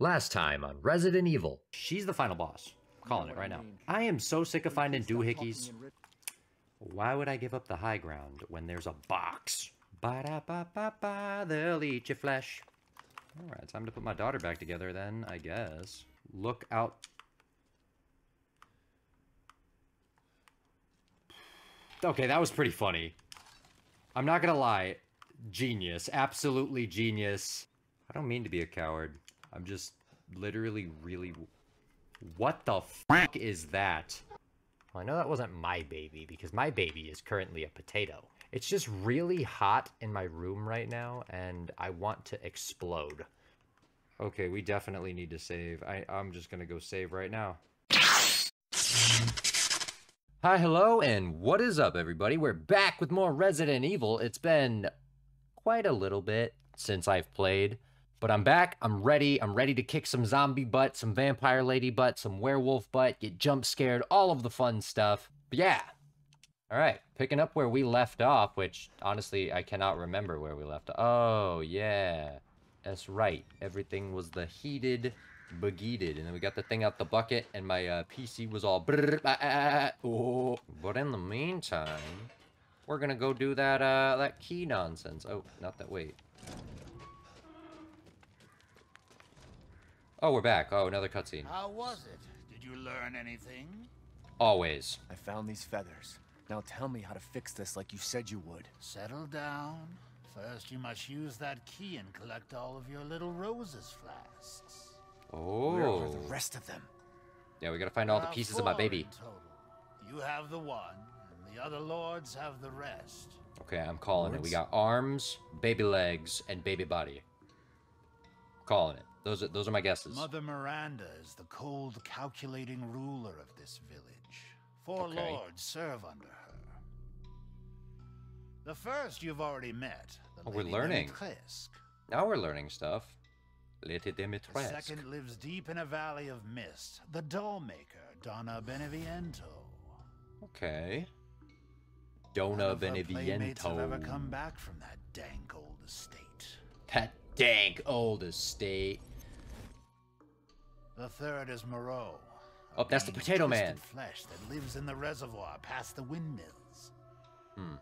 Last time on Resident Evil. She's the final boss. I'm calling it right now. I am so sick of finding doohickeys. Why would I give up the high ground when there's a box? Ba-da-ba-ba-ba, they'll eat your flesh. Alright, time to put my daughter back together then, I guess. Look out. Okay, that was pretty funny. I'm not gonna lie. Genius. Absolutely genius. I don't mean to be a coward. I'm just literally really... What the fuck is that? Well, I know that wasn't my baby, because my baby is currently a potato. It's just really hot in my room right now, and I want to explode. Okay, we definitely need to save. I'm just gonna go save right now. Hi, hello, and what is up, everybody? We're back with more Resident Evil. It's been quite a little bit since I've played. But I'm back, I'm ready to kick some zombie butt, some vampire lady butt, some werewolf butt, get jump scared, all of the fun stuff. But yeah. Alright, picking up where we left off, which, honestly, I cannot remember where we left off. Oh, yeah. That's right. Everything was the heated, begeated. And then we got the thing out the bucket, and my PC was all... Oh. But in the meantime, we're gonna go do that, that key nonsense. Oh, not that, wait. Oh, we're back. Oh, another cutscene. How was it? Did you learn anything? Always. I found these feathers. Now tell me how to fix this like you said you would. Settle down. First, you must use that key and collect all of your little Rose's flasks. Oh. Where are the rest of them? Yeah, we gotta find all the pieces of my baby. Total. You have the one, and the other lords have the rest. Okay, I'm calling it. We got arms, baby legs, and baby body. Calling it. Those are my guesses. Mother Miranda is the cold, calculating ruler of this village. Four lords serve under her. The first you've already met. Oh, we're learning. Now we're learning stuff. Lady Demetresk. The second lives deep in a valley of mist. The dollmaker, Donna Beneviento. Okay. Donna Beneviento. Her playmates have ever come back from that dank old estate. That dank old estate. The third is Moreau. Oh, that's the potato man. Flesh that lives in the reservoir past the windmills. Hmm.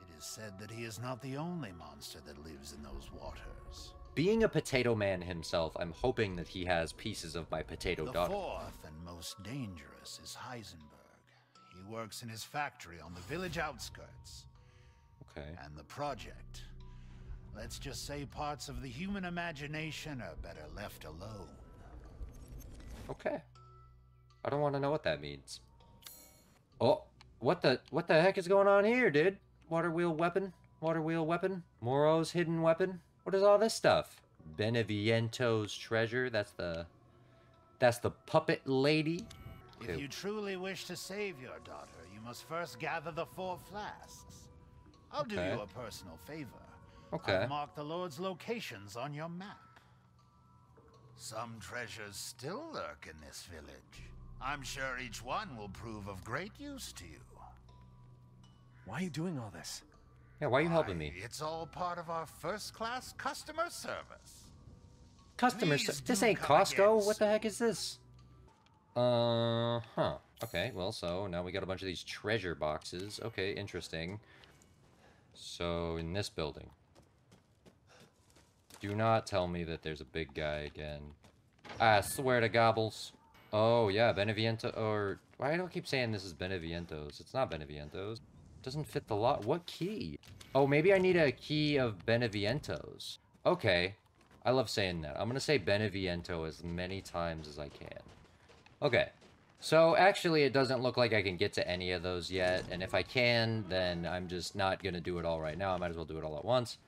It is said that he is not the only monster that lives in those waters. Being a potato man himself, I'm hoping that he has pieces of my potato daughter. The fourth and most dangerous is Heisenberg. He works in his factory on the village outskirts. Okay. And the project. Let's just say parts of the human imagination are better left alone. Okay. I don't want to know what that means. Oh, what the heck is going on here, dude? Water wheel weapon? Water wheel weapon? Moreau's hidden weapon? What is all this stuff? Beneviento's treasure? That's the puppet lady. Okay. If you truly wish to save your daughter, you must first gather the four flasks. I'll do you a personal favor. Okay. I've marked the Lord's locations on your map. Some treasures still lurk in this village. I'm sure each one will prove of great use to you. Why are you doing all this? Yeah, why are you helping me? It's all part of our first-class customer service. Customer service? This ain't Costco. What the heck is this? Huh. Okay, well, so now we got a bunch of these treasure boxes. Okay, interesting. So, in this building. Do not tell me that there's a big guy again. I swear to gobbles. Oh, yeah, Beneviento, or... Why do I keep saying this is Beneviento's? It's not Beneviento's. It doesn't fit the lot. What key? Oh, maybe I need a key of Beneviento's. Okay. I love saying that. I'm gonna say Beneviento as many times as I can. Okay. So, actually, it doesn't look like I can get to any of those yet, and if I can, then I'm just not gonna do it all right now. I might as well do it all at once,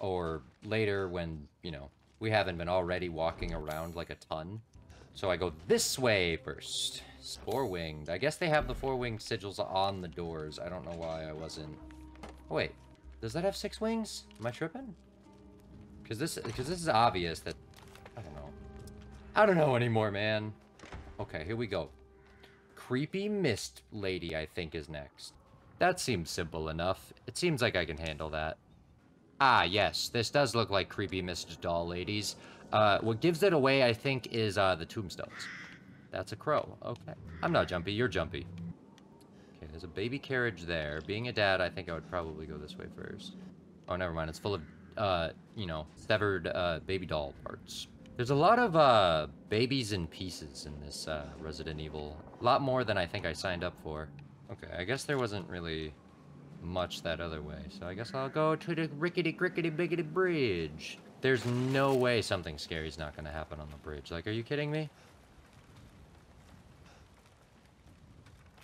or later when, you know, we haven't been already walking around like a ton. So I go this way first. Four-winged. I guess they have the four-winged sigils on the doors. I don't know why I wasn't... Oh, wait. Does that have six wings? Am I tripping? Because this is obvious that... I don't know. I don't know anymore, man. Okay, here we go. Creepy Mist Lady, I think, is next. That seems simple enough. It seems like I can handle that. Ah, yes, this does look like Creepy Mist Doll Ladies. What gives it away, I think, is the tombstones. That's a crow. Okay. I'm not jumpy. You're jumpy. Okay, there's a baby carriage there. Being a dad, I think I would probably go this way first. Oh, never mind. It's full of, you know, severed baby doll parts. There's a lot of babies in pieces in this Resident Evil. A lot more than I think I signed up for. Okay, I guess there wasn't really much that other way. So I guess I'll go to the rickety-crickety-biggity bridge. There's no way something scary is not going to happen on the bridge. Like, are you kidding me?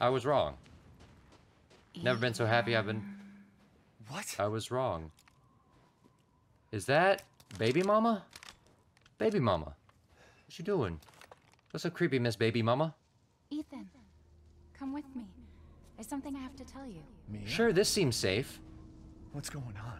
I was wrong. Never been so happy I've been... What? I was wrong. Is that Baby Mama? Baby Mama, what you doing? What's so creepy, Miss Baby Mama? Ethan, come with me. There's something I have to tell you. Mia? Sure, this seems safe. What's going on?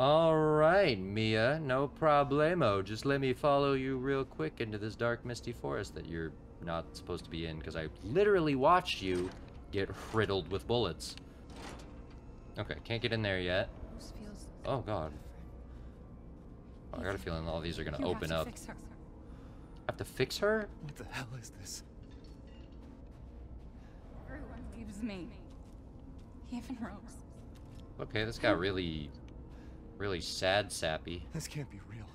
All right, Mia, no problemo. Just let me follow you real quick into this dark, misty forest that you're not supposed to be in, because I literally watched you get riddled with bullets. Okay, can't get in there yet. Oh, God. Oh, I got a feeling all these are gonna open up. I have to fix her? What the hell is this? Everyone leaves me. Even Rose. Okay, this got really, really sad sappy. This can't be real.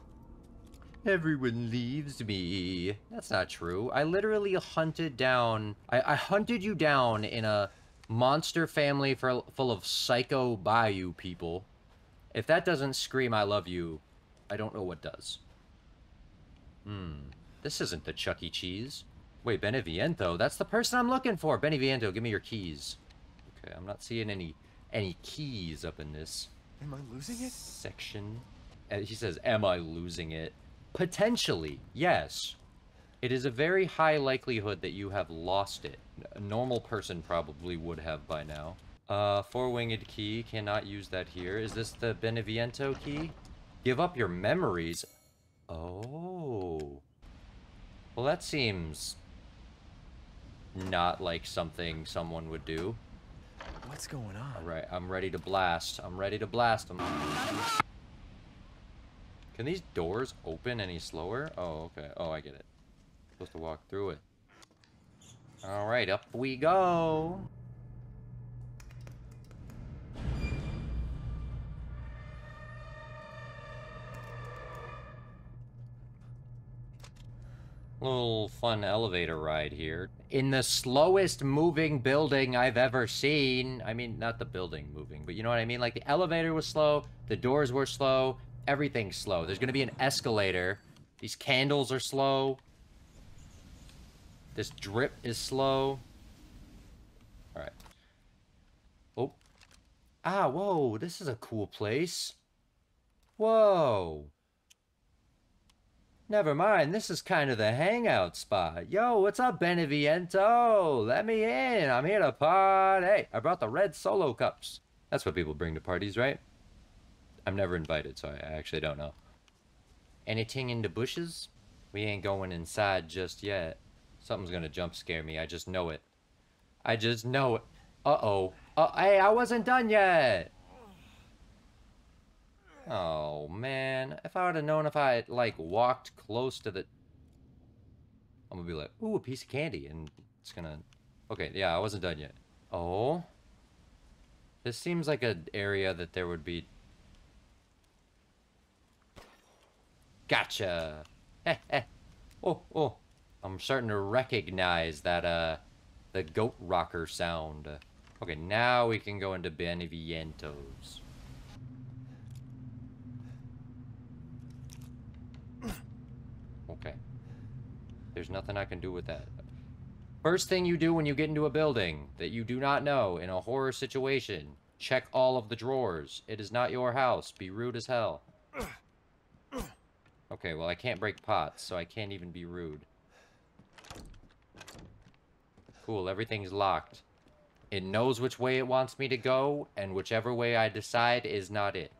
Everyone leaves me. That's not true. I literally hunted down... I hunted you down in a monster family full of psycho bayou people. If that doesn't scream I love you, I don't know what does. This isn't the Chuck E. Cheese. Wait, Beneviento, that's the person I'm looking for. Beneviento, give me your keys. Okay, I'm not seeing any keys up in this. Am I losing it? Section. He says, am I losing it? Potentially, yes. It is a very high likelihood that you have lost it. A normal person probably would have by now. Four-winged key, cannot use that here. Is this the Beneviento key? Give up your memories. Oh. Well, that seems not like something someone would do. What's going on? All right, I'm ready to blast. I'm ready to blast them. Can these doors open any slower? Oh, okay. Oh, I get it. I'm supposed to walk through it. All right, up we go. Little fun elevator ride here. In the slowest moving building I've ever seen. I mean, not the building moving, but you know what I mean? Like, the elevator was slow, the doors were slow, everything's slow. There's gonna be an escalator. These candles are slow. This drip is slow. All right. Oh. Ah, whoa, this is a cool place. Whoa. Never mind, this is kind of the hangout spot. Yo, what's up, Beneviento? Let me in. I'm here to party. I brought the red solo cups. That's what people bring to parties, right? I'm never invited, so I actually don't know. Anything in the bushes? We ain't going inside just yet. Something's gonna jump scare me. I just know it. I just know it. Uh-oh. Hey, I wasn't done yet. Oh, man. If I would have known if I had, like, walked close to the... I'm gonna be like, ooh, a piece of candy, and it's gonna... Okay, yeah, I wasn't done yet. Oh. This seems like an area that there would be... Gotcha! Heh heh! Oh, oh! I'm starting to recognize that, the goat rocker sound. Okay, now we can go into Beneviento's. Okay. There's nothing I can do with that. First thing you do when you get into a building that you do not know in a horror situation, check all of the drawers. It is not your house. Be rude as hell. Okay, well, I can't break pots, so I can't even be rude. Cool, everything's locked. It knows which way it wants me to go, and whichever way I decide is not it.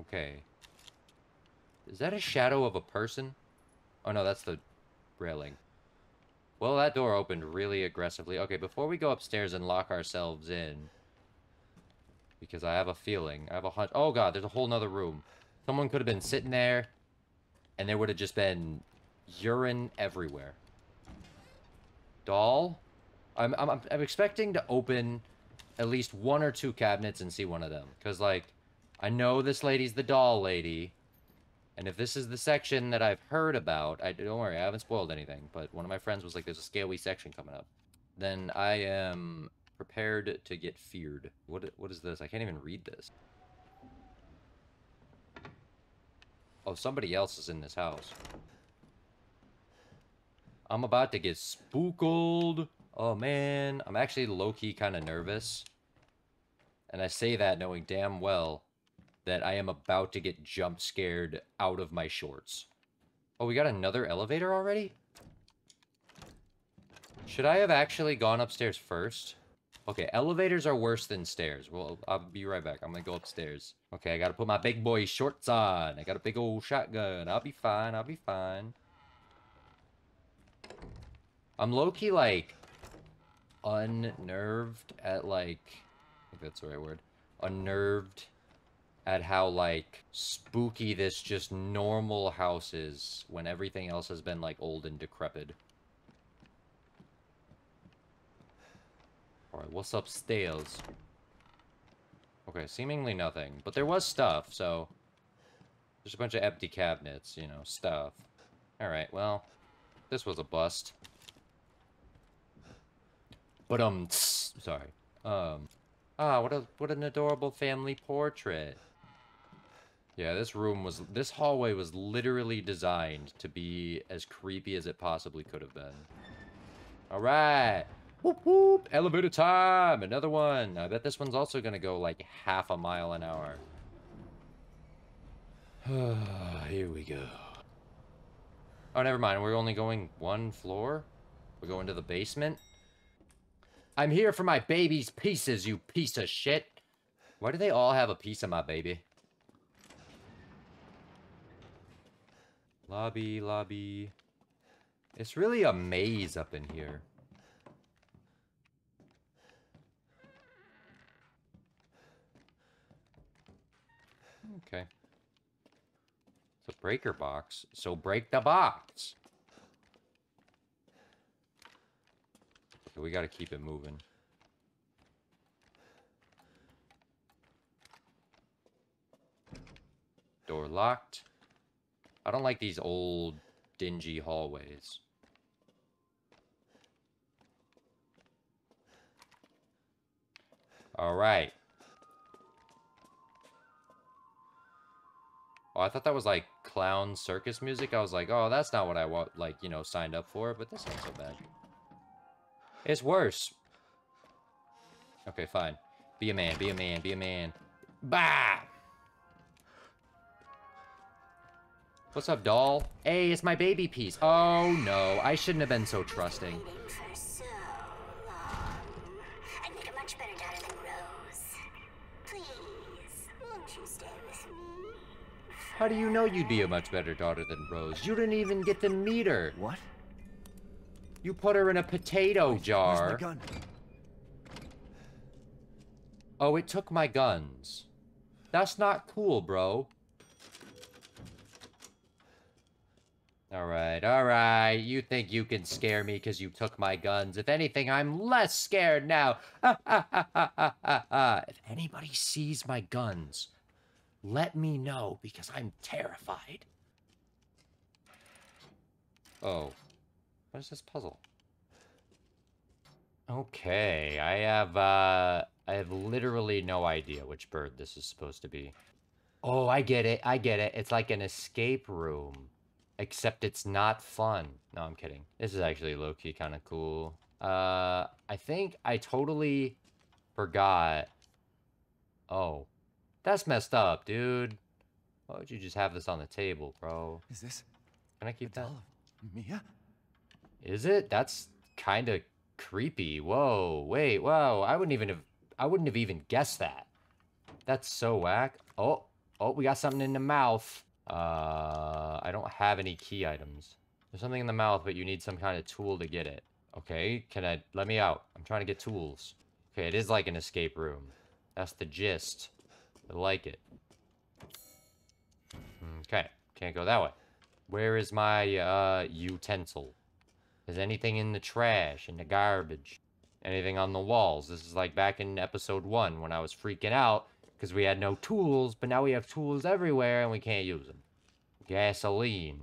Okay. Is that a shadow of a person? Oh no, that's the railing. Well, that door opened really aggressively. Okay, before we go upstairs and lock ourselves in, Because I have a feeling. I have a hunch. Oh, God. There's a whole nother room. Someone could have been sitting there, and there would have just been urine everywhere. Doll? I'm expecting to open at least one or two cabinets and see one of them. Because, like, I know this lady's the doll lady. And if this is the section that I've heard about, don't worry, I haven't spoiled anything. But one of my friends was like, there's a scary section coming up. Then I am prepared to get feared. What is this? I can't even read this. Oh, somebody else is in this house. I'm about to get spookled. Oh, man. I'm actually low-key kind of nervous. And I say that knowing damn well that I am about to get jump-scared out of my shorts. Oh, we got another elevator already? Should I have actually gone upstairs first? Okay, elevators are worse than stairs. Well, I'll be right back. I'm gonna go upstairs. Okay, I gotta put my big boy shorts on. I got a big old shotgun. I'll be fine. I'll be fine. I'm low-key, like, unnerved at, like... I think that's the right word. Unnerved at how, like, spooky this just normal house is when everything else has been, like, old and decrepit. Alright, what's upstairs? Okay, seemingly nothing. But there was stuff, so... There's a bunch of empty cabinets, you know, stuff. Alright, well, this was a bust. But, sorry. Ah, what an adorable family portrait. Yeah, this hallway was literally designed to be as creepy as it possibly could have been. Alright! Whoop whoop! Elevator time! Another one! I bet this one's also gonna go like half a mile an hour. Here we go. Oh, never mind. We're only going one floor? We're going to the basement? I'm here for my baby's pieces, you piece of shit! Why do they all have a piece of my baby? Lobby, lobby... It's really a maze up in here. Okay. It's a breaker box, so break the box! Okay, we gotta keep it moving. Door locked. I don't like these old, dingy hallways. Alright. Oh, I thought that was, like, clown circus music. I was like, oh, that's not what I want, like, you know, signed up for, but that's not so bad. It's worse. Okay, fine. Be a man, be a man, be a man. Bah! What's up, doll? Hey, it's my baby piece. Oh, no. I shouldn't have been so trusting. For so long. I'd make a much better daughter than Rose. Please, won't you stay with me? How do you know you'd be a much better daughter than Rose? You didn't even get to meet her. What? You put her in a potato jar. Where's my gun? Oh, it took my guns. That's not cool, bro. Alright, alright. You think you can scare me because you took my guns. If anything, I'm less scared now. If anybody sees my guns... Let me know, because I'm terrified. Oh. What is this puzzle? Okay, I have literally no idea which bird this is supposed to be. Oh, I get it, I get it. It's like an escape room. Except it's not fun. No, I'm kidding. This is actually low-key kind of cool. I think I totally forgot. Oh. That's messed up, dude. Why would you just have this on the table, bro? Is this... Can I keep that? Mia? Is it? That's kind of creepy. Whoa, wait, whoa. I wouldn't have even guessed that. That's so whack. Oh, oh, we got something in the mouth. I don't have any key items. There's something in the mouth, but you need some kind of tool to get it. Okay, let me out. I'm trying to get tools. Okay, it is like an escape room. That's the gist. I like it. Okay. Can't go that way. Where is my utensil? Is anything in the trash, in the garbage? Anything on the walls? This is like back in episode 1 when I was freaking out because we had no tools, but now we have tools everywhere and we can't use them. Gasoline.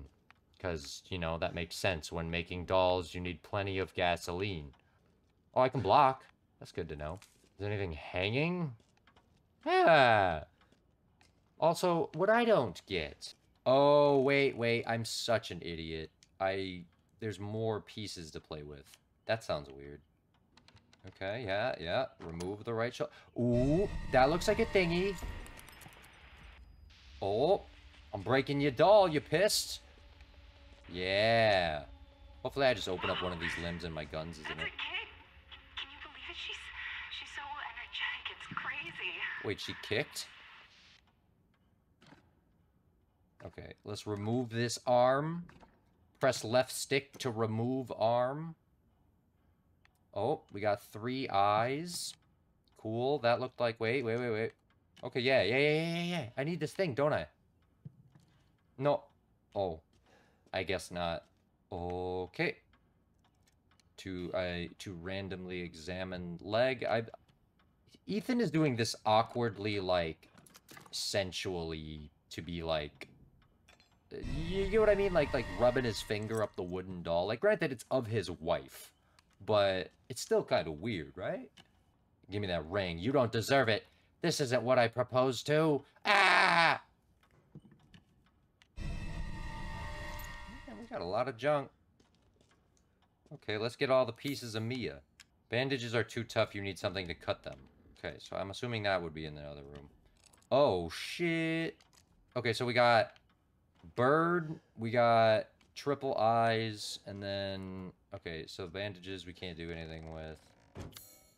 Because, you know, that makes sense. When making dolls, you need plenty of gasoline. Oh, I can block. That's good to know. Is there anything hanging? Yeah. Also, what I don't get... Oh, wait, I'm such an idiot. There's more pieces to play with. That sounds weird. Okay, yeah. Remove the right shell. Ooh, that looks like a thingy. Oh, I'm breaking your doll, you pissed? Yeah. Hopefully I just open up one of these limbs and my guns is in it. Can you believe it? She's so energetic, it's crazy. Wait, she kicked? Okay, let's remove this arm. Press left stick to remove arm. Oh, we got 3 eyes. Cool, that looked like... Wait. Okay, yeah. I need this thing, don't I? No. Oh. I guess not. Okay. To randomly examine leg. Ethan is doing this awkwardly, like, sensually, to be like... You know what I mean? Like rubbing his finger up the wooden doll. Like, granted, it's of his wife. But it's still kind of weird, right? Give me that ring. You don't deserve it. This isn't what I proposed to. Ah! Man, we got a lot of junk. Okay, let's get all the pieces of Mia. Bandages are too tough. You need something to cut them. Okay, so I'm assuming that would be in the other room. Oh, shit. Okay, so we got... Bird, we got triple eyes, and then... Okay, so bandages we can't do anything with.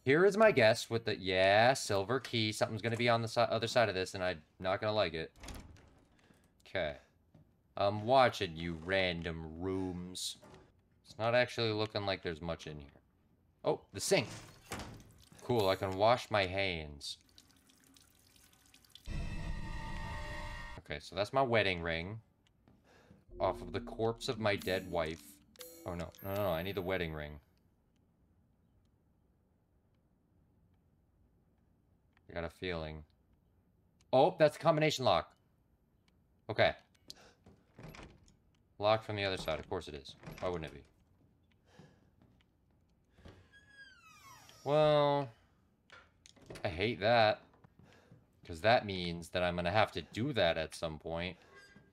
Here is my guess with the... Yeah, silver key. Something's going to be on the other side of this, and I'm not going to like it. Okay. I'm watching you, random rooms. It's not actually looking like there's much in here. Oh, the sink. Cool, I can wash my hands. Okay, so that's my wedding ring. Off of the corpse of my dead wife. Oh, no, I need the wedding ring. I got a feeling. Oh, that's a combination lock. Okay. Lock from the other side. Of course it is. Why wouldn't it be? Well, I hate that. Because that means that I'm going to have to do that at some point.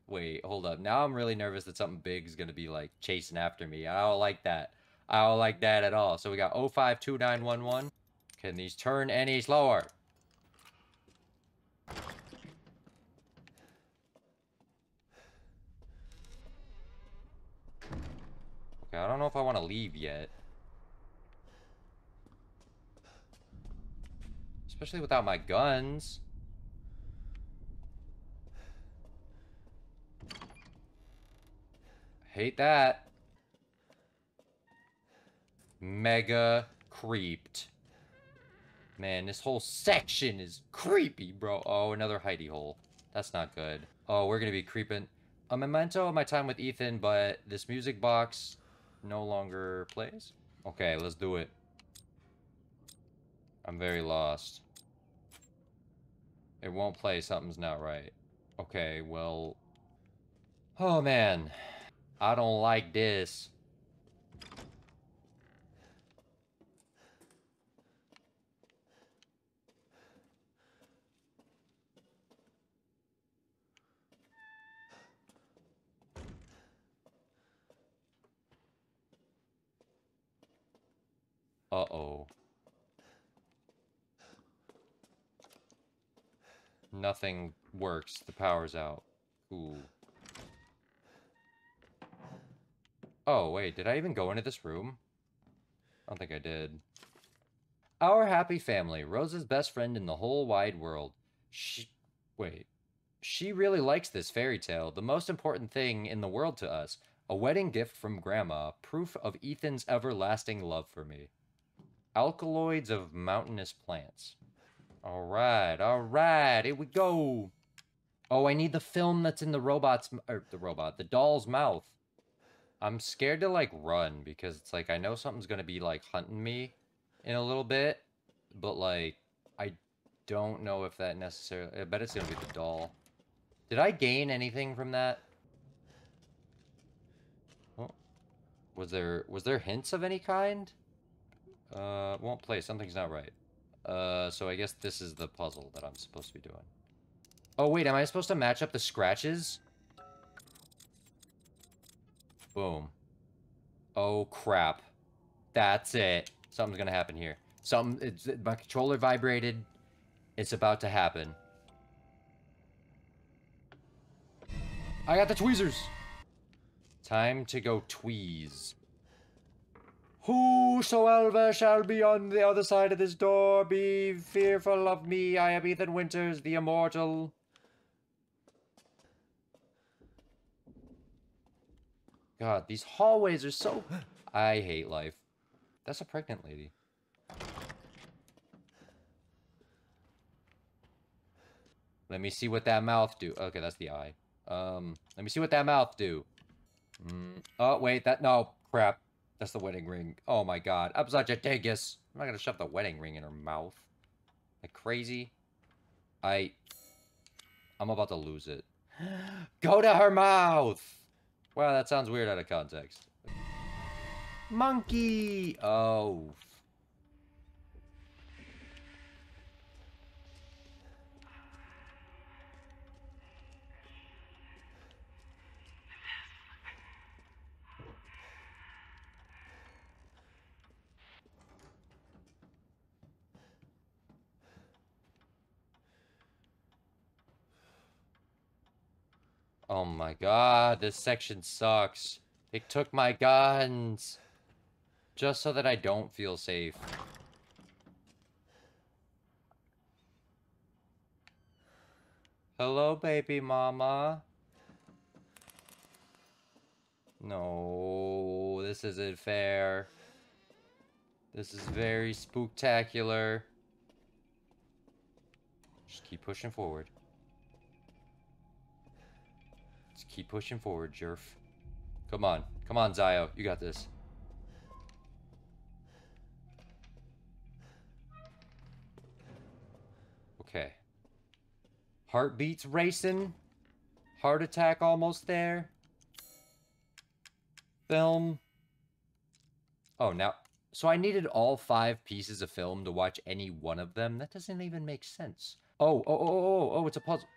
Wait, hold up. Now I'm really nervous that something big is going to be, like, chasing after me. I don't like that. I don't like that at all. So we got 052911. Can these turn any slower? Okay, I don't know if I want to leave yet. Especially without my guns. Hate that. Mega creeped. Man, this whole section is creepy, bro. Oh, another hidey hole. That's not good. Oh, we're gonna be creeping. A memento of my time with Ethan, but this music box no longer plays. Okay, let's do it. I'm very lost. It won't play. Something's not right. Okay, well... Oh, man. I don't like this. Uh-oh. Nothing works. The power's out. Ooh. Oh, wait, did I even go into this room? I don't think I did. Our happy family, Rose's best friend in the whole wide world. She really likes this fairy tale, the most important thing in the world to us. A wedding gift from Grandma, proof of Ethan's everlasting love for me. Alkaloids of mountainous plants. All right, here we go. Oh, I need the film that's in the robot's, or the robot, the doll's mouth. I'm scared to, like, run because it's like I know something's going to be, like, hunting me in a little bit. But, like, I don't know if that necessarily... I bet it's going to be the doll. Did I gain anything from that? Oh. Was there hints of any kind? Won't play. Something's not right. So I guess this is the puzzle that I'm supposed to be doing. Oh, wait. Am I supposed to match up the scratches? Boom. Oh, crap. That's it. Something's gonna happen here. My controller vibrated. It's about to happen. I got the tweezers. Time to go tweeze. Whosoever shall be on the other side of this door, be fearful of me. I am Ethan Winters, the immortal. God, these hallways are so... I hate life. That's a pregnant lady. Let me see what that mouth do. Okay, that's the eye. Let me see what that mouth do. Oh, wait, that... No, crap. That's the wedding ring. Oh, my God. I'm such a dingus. I'm not going to shove the wedding ring in her mouth. Like crazy. I'm about to lose it. Go to her mouth! Wow, that sounds weird out of context. Monkey! Oh. Oh my God, this section sucks. It took my guns. Just so that I don't feel safe. Hello, baby mama. No, this isn't fair. This is very spooktacular. Just keep pushing forward. Keep pushing forward, Jerf. Come on. Come on, Zio. You got this. Okay. Heartbeats racing. Heart attack almost there. Film. Oh, now... So I needed all 5 pieces of film to watch any one of them? That doesn't even make sense. Oh, it's a puzzle.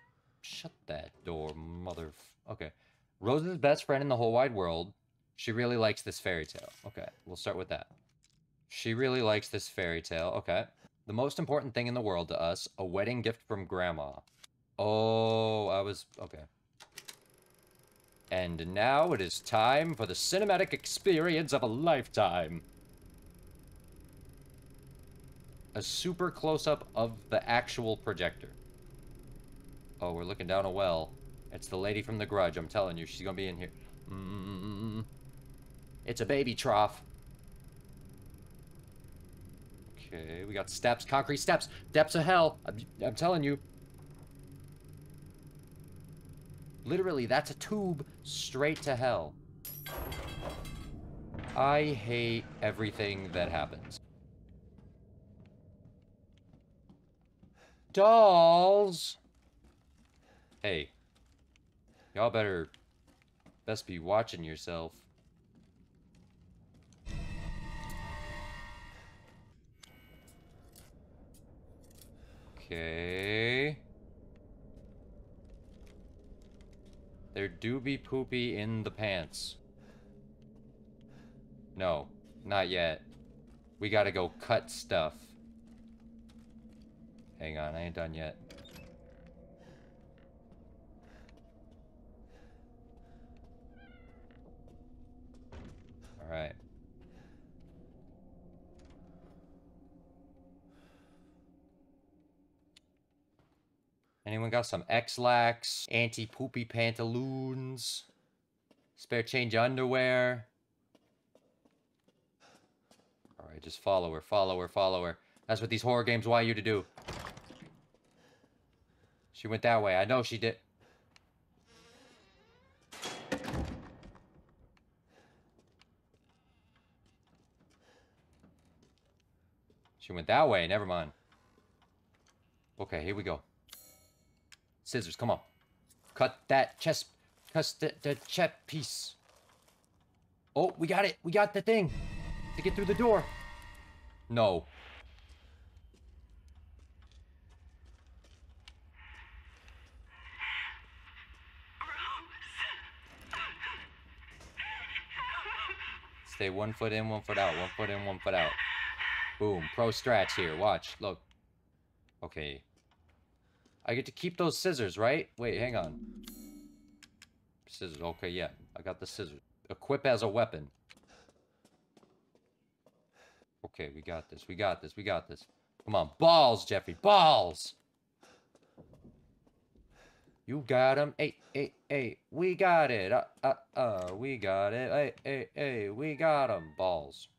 Shut that door, mother... Okay. Rose's best friend in the whole wide world. She really likes this fairy tale. Okay, we'll start with that. She really likes this fairy tale. Okay. The most important thing in the world to us, a wedding gift from Grandma. Oh, I was... Okay. And now it is time for the cinematic experience of a lifetime. A super close-up of the actual projector. Oh, we're looking down a well. It's the lady from The Grudge, I'm telling you. She's gonna be in here. It's a baby trough. Okay, we got steps, concrete steps, depths of hell. I'm telling you. Literally, that's a tube straight to hell. I hate everything that happens. Dolls! Hey. Y'all best be watching yourself. Okay. There do be poopy in the pants. No, not yet. We gotta go cut stuff. Hang on, I ain't done yet. Alright. Anyone got some X-Lax? Anti-poopy pantaloons? Spare change underwear? Alright, just follow her, follow her, follow her. That's what these horror games want you to do. She went that way. I know she did. She went that way. Never mind. Okay, here we go. Scissors, come on. Cut that chest. Cut the chest piece. Oh, we got it. We got the thing to get through the door. No. Stay 1 foot in, 1 foot out. 1 foot in, 1 foot out. Boom. Pro strats here. Watch. Look. Okay. I get to keep those scissors, right? Wait, hang on. Scissors. Okay, yeah. I got the scissors. Equip as a weapon. Okay, we got this. We got this. We got this. Come on. Balls, Jeffrey. Balls! You got him. Hey, hey, hey. We got it. We got it. Hey, hey, hey. We got him. Balls.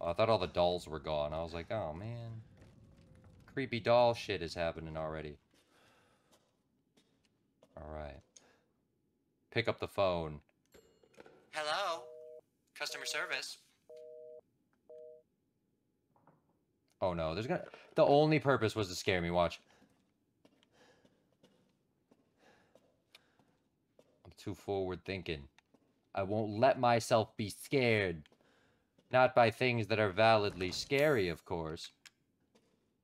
Oh, I thought all the dolls were gone. I was like, oh, man. Creepy doll shit is happening already. Alright. Pick up the phone. Hello? Customer service. Oh no, there's gonna... The only purpose was to scare me, watch. I'm too forward thinking. I won't let myself be scared. Not by things that are validly scary, of course.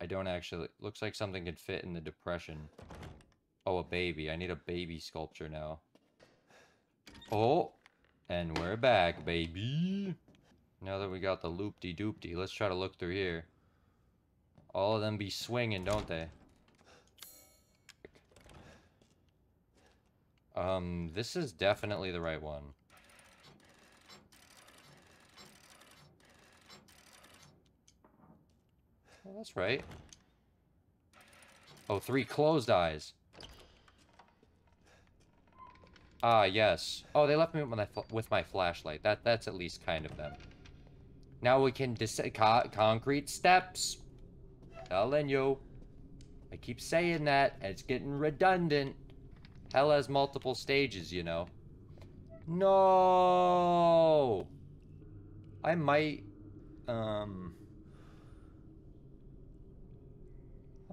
I don't actually... Looks like something could fit in the depression. Oh, a baby. I need a baby sculpture now. Oh! And we're back, baby! Now that we got the loop-de-doop-de, let's try to look through here. All of them be swinging, don't they? This is definitely the right one. Well, that's right. Oh, 3 closed eyes. Ah, yes. Oh, they left me with my flashlight. That's at least kind of them. Now we can concrete steps. Telling you. I keep saying that, and it's getting redundant. Hell has multiple stages, you know. No! I might... I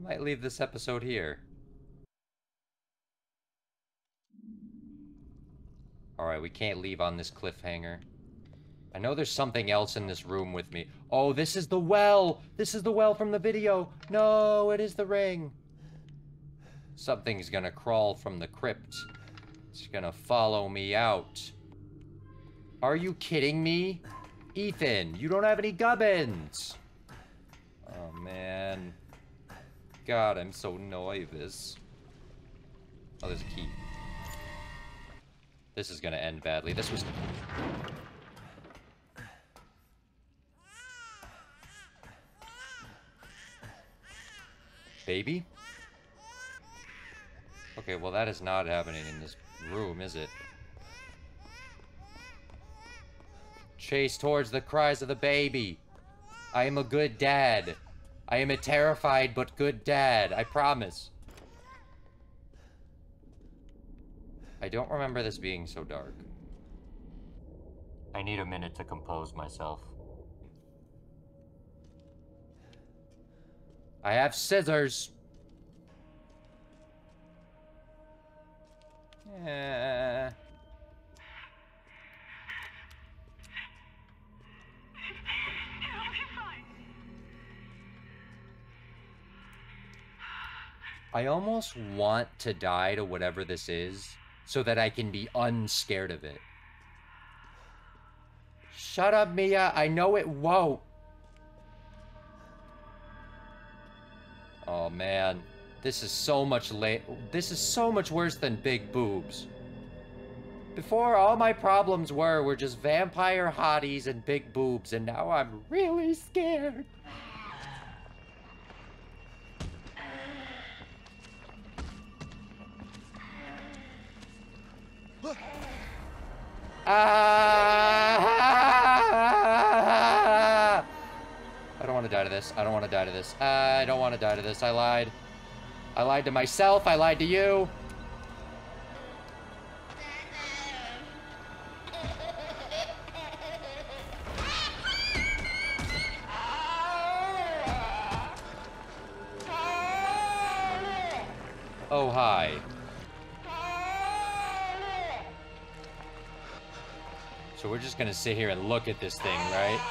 might leave this episode here. Alright, we can't leave on this cliffhanger. I know there's something else in this room with me. Oh, this is the well! This is the well from the video! No, it is the ring! Something's gonna crawl from the crypt. It's gonna follow me out. Are you kidding me? Ethan, you don't have any gubbins! Oh, man. God, I'm so nervous. Oh, there's a key. This is gonna end badly. This was... Baby? Okay, well that is not happening in this room, is it? Chase towards the cries of the baby. I am a good dad. I am a terrified but good dad, I promise. I don't remember this being so dark. I need a minute to compose myself. I have scissors. Yeah. I almost want to die to whatever this is, so that I can be unscared of it. Shut up, Mia. I know it won't. Oh, man. This is so much This is so much worse than big boobs. Before, all my problems were just vampire hotties and big boobs, and now I'm really scared. I don't want to die to this. I don't want to die to this. I don't want to die to this. I lied. I lied to myself. I lied to you. Oh, hi. So we're just gonna sit here and look at this thing, right?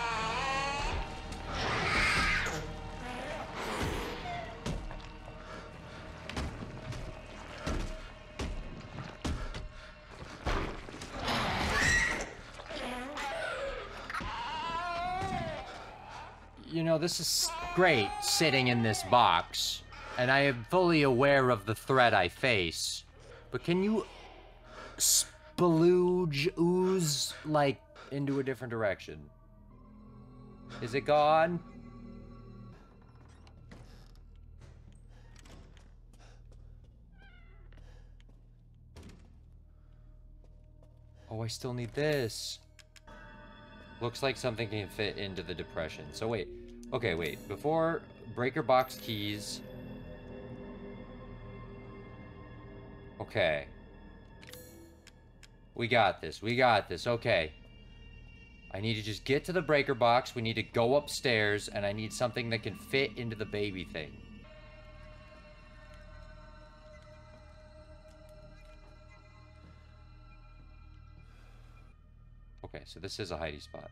You know, this is great, sitting in this box. And I am fully aware of the threat I face. But can you splooge, ooze, like, into a different direction? Is it gone? Oh, I still need this. Looks like something can fit into the depression. So wait, okay, wait, before breaker box keys. Okay. We got this. We got this. Okay. I need to just get to the breaker box. We need to go upstairs, and I need something that can fit into the baby thing. Okay, so this is a hidey spot.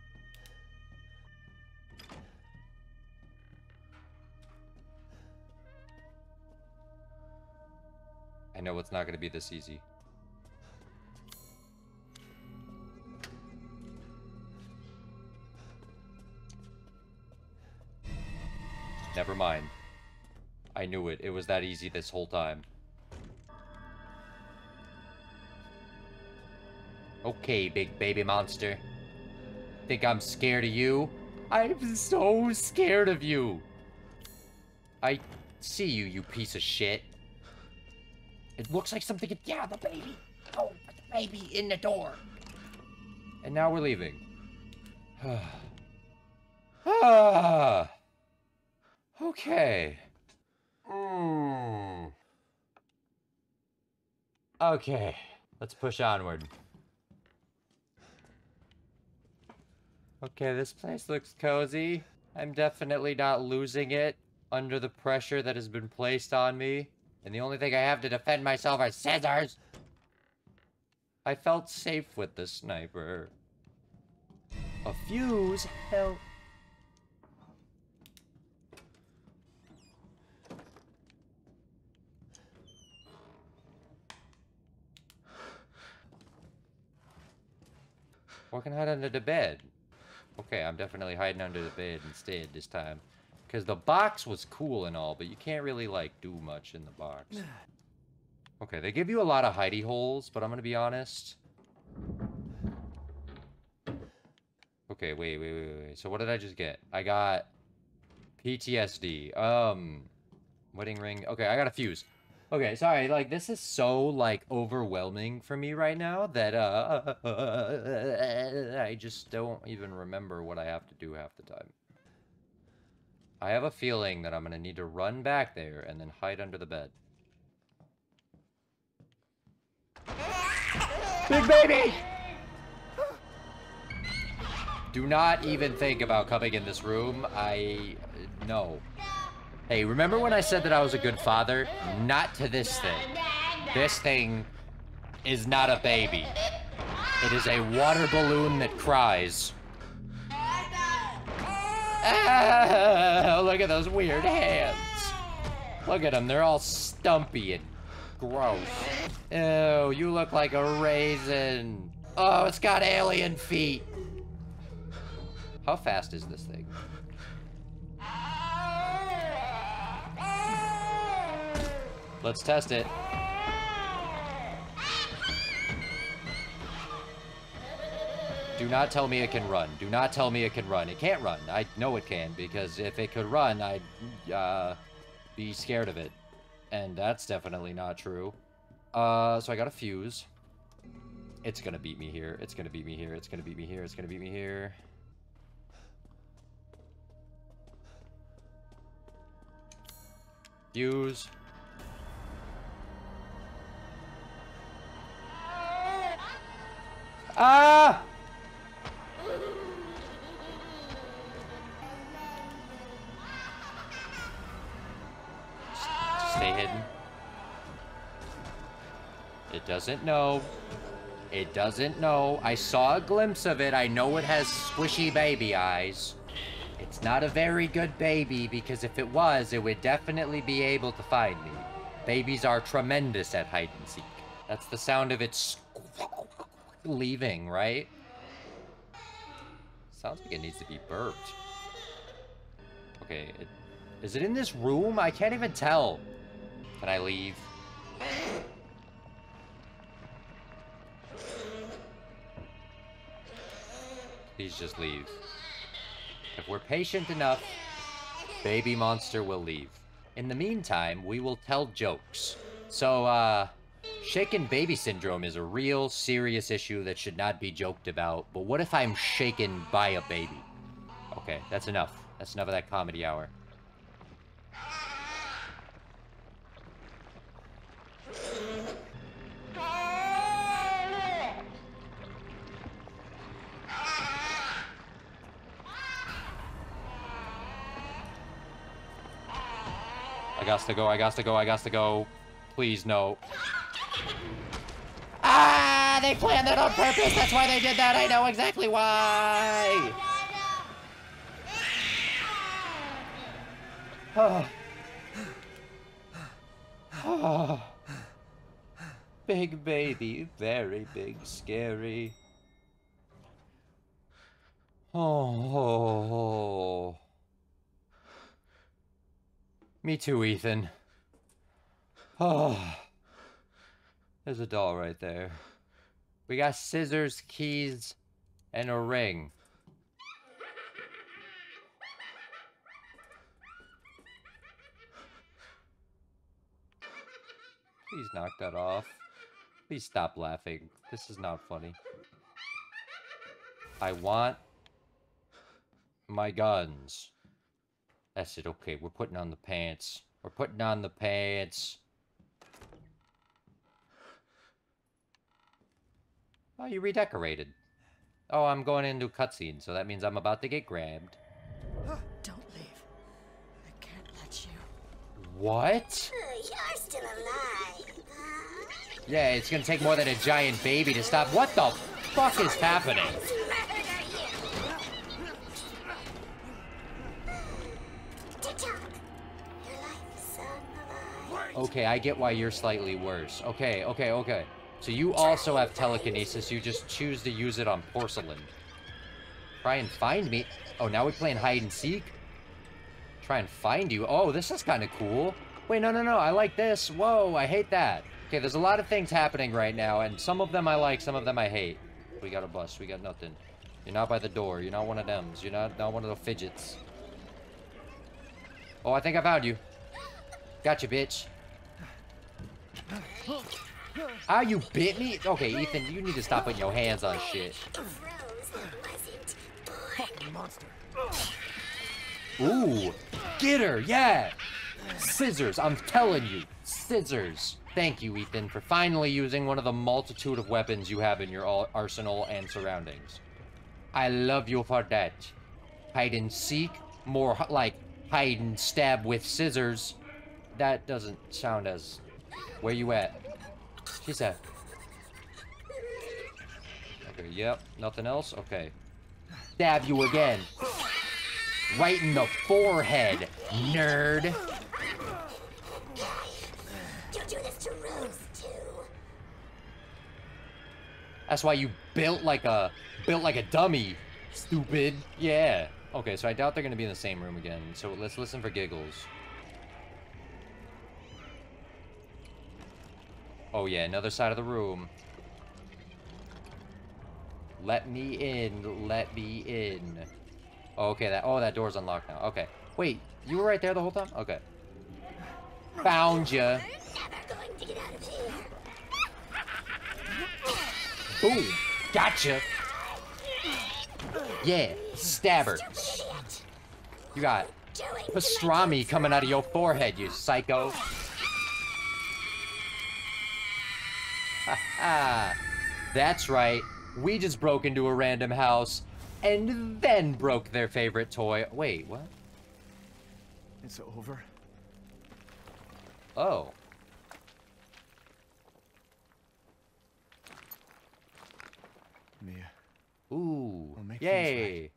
I know it's not going to be this easy. Never mind. I knew it. It was that easy this whole time. Okay, big baby monster. Think I'm scared of you? I'm so scared of you. I see you, you piece of shit. It looks like something, yeah, the baby. Oh, the baby in the door. And now we're leaving. Ah. Okay. Mm. Okay, let's push onward. Okay, this place looks cozy. I'm definitely not losing it under the pressure that has been placed on me. And the only thing I have to defend myself are scissors. I felt safe with the sniper. A fuse? Hell. Or I can hide under the bed. Okay, I'm definitely hiding under the bed instead this time. Because the box was cool and all, but you can't really, like, do much in the box. Okay, they give you a lot of hidey holes, but I'm gonna be honest. Okay, wait. So what did I just get? I got PTSD. Wedding ring. Okay, I got a fuse. Okay, sorry, like, this is so, like, overwhelming for me right now that, I just don't even remember what I have to do half the time. I have a feeling that I'm going to need to run back there and then hide under the bed. Big baby! Do not even think about coming in this room. No. Hey, remember when I said that I was a good father? Not to this thing. This thing is not a baby. It is a water balloon that cries. Oh, look at those weird hands. Look at them. They're all stumpy and gross. Oh, you look like a raisin. Oh, it's got alien feet. How fast is this thing? Let's test it. Do not tell me it can run. Do not tell me it can run. It can't run. I know it can, because if it could run, I'd be scared of it. And that's definitely not true. So I got a fuse. It's gonna beat me here. It's gonna beat me here. It's gonna beat me here. It's gonna beat me here. Fuse. Ah! Just stay hidden. It doesn't know. It doesn't know. I saw a glimpse of it. I know it has squishy baby eyes. It's not a very good baby, because if it was, it would definitely be able to find me. Babies are tremendous at hide and seek. That's the sound of its leaving, right? Sounds like it needs to be burped. Okay, is it in this room? I can't even tell. Can I leave? Please just leave. If we're patient enough, baby monster will leave. In the meantime, we will tell jokes. So, shaken baby syndrome is a real serious issue that should not be joked about. But what if I'm shaken by a baby? Okay, that's enough. That's enough of that comedy hour. I gots to go. Please, no. Ah, they planned that on purpose. That's why they did that. I know exactly why. Oh. Oh. Big baby, very big, scary. Oh. Me too, Ethan. Oh, there's a doll right there. We got scissors, keys, and a ring. Please knock that off. Please stop laughing. This is not funny. I want my guns. That's it. Okay, we're putting on the pants. We're putting on the pants. Oh, you redecorated. Oh, I'm going into a cutscene, so that means I'm about to get grabbed. Don't leave. I can't let you. What? You're still alive. Yeah, it's gonna take more than a giant baby to stop. What the fuck is happening? Okay, I get why you're slightly worse. Okay. So you also have telekinesis, you just choose to use it on porcelain. Try and find me. Oh, now we're playing hide and seek? Try and find you. Oh, this is kind of cool. Wait, no, I like this. Whoa, I hate that. Okay, there's a lot of things happening right now, and some of them I like, some of them I hate. We got a bus, we got nothing. You're not by the door, you're not one of them. You're not one of the fidgets. Oh, I think I found you. Gotcha, bitch. Ah, you bit me? Okay, Ethan, you need to stop putting your hands on shit. Ooh, get her, yeah! Scissors, I'm telling you, scissors. Thank you, Ethan, for finally using one of the multitude of weapons you have in your arsenal and surroundings. I love you for that. Hide and seek, more like hide and stab with scissors. That doesn't sound as... Where you at? She said. Okay, yep. Nothing else? Okay. Stab you again. Right in the forehead, nerd. You do this to Rose, too. That's why you built like a dummy, stupid. Yeah. Okay, so I doubt they're gonna be in the same room again. So let's listen for giggles. Oh yeah, another side of the room. Let me in, let me in. Okay, that door's unlocked now. Okay. Wait, you were right there the whole time? Okay. Found ya. Boom. Gotcha. Yeah, stabber. You got pastrami coming out of your forehead, you psycho. That's right. We just broke into a random house and then broke their favorite toy. Wait, what? It's over. Oh. Mia. Ooh. We'll make yay. Right.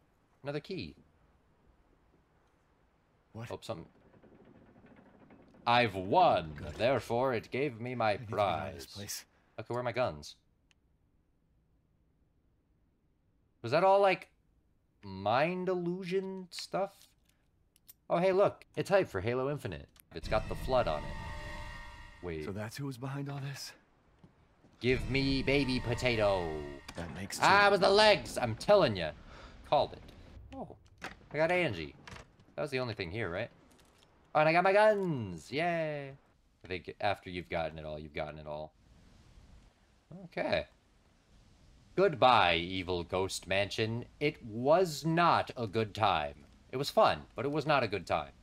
Another key. What? Hope something. I've won. Good. Therefore, it gave me my prize. Place. Okay, where are my guns? Was that all like mind illusion stuff? Oh, hey, look. It's hype for Halo Infinite. It's got the flood on it. Wait. So that's who was behind all this? Give me baby potato. That makes sense. Ah, it was the legs. I'm telling you. Called it. Oh, I got Angie. That was the only thing here, right? Oh, and I got my guns. Yay. I think after you've gotten it all, you've gotten it all. Okay. Goodbye, evil ghost mansion. It was not a good time. It was fun, but it was not a good time.